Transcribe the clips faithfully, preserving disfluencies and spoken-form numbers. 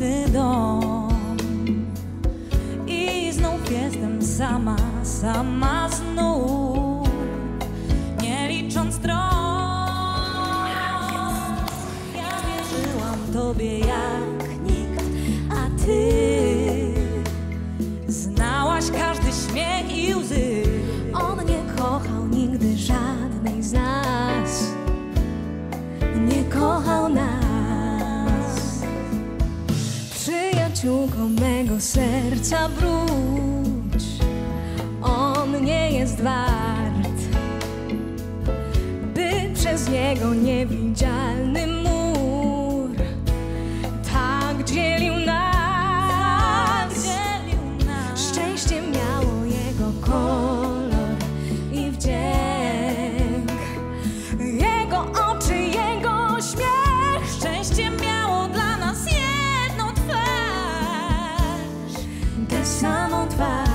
dedom i znów jestem sama, sama znów, nie licząc stron. Ja wierzyłam tobie jak nikt, a ty znałaś każdy śmiech i łzy. On nie kochał nigdy żadnej z nas, nie kochał nas. Przyjaciółko mego serca wróć, on nie jest wart, by przez niego niewidzialny mur tak dzielił nas, tak dzielił nas. Szczęście miało jego kolor i wdzięk, jego oczy, jego śmiech. Szczęście miało dla nas jedną twarz, tę samą twarz.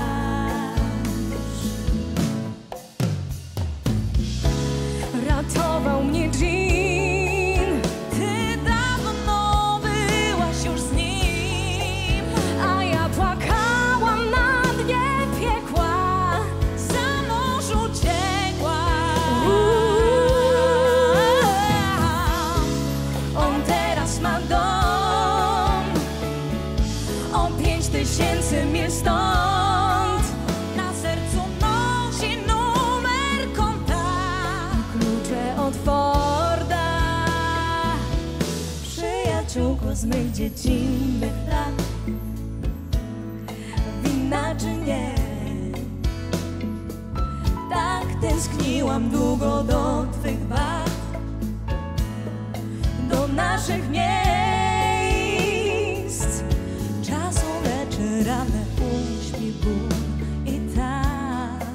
Ratował mnie dżin, ty dawno byłaś już z nim, a ja płakałam na dnie piekła, za mąż uciekła. On teraz ma dom o pięć tysięcy mil stąd, na sercu nosi numer konta, klucze od Forda. Przyjaciółko z mych dziecinnych lat, winna czy nie, tak tęskniłam długo do twych barw, do naszych miejsc. Czasu leczy ranę, uśpi ból i tak,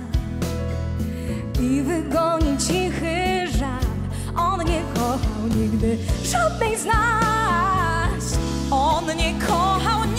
i wygoni cichy żal. On nie kochał nigdy żadnej z nas, on nie kochał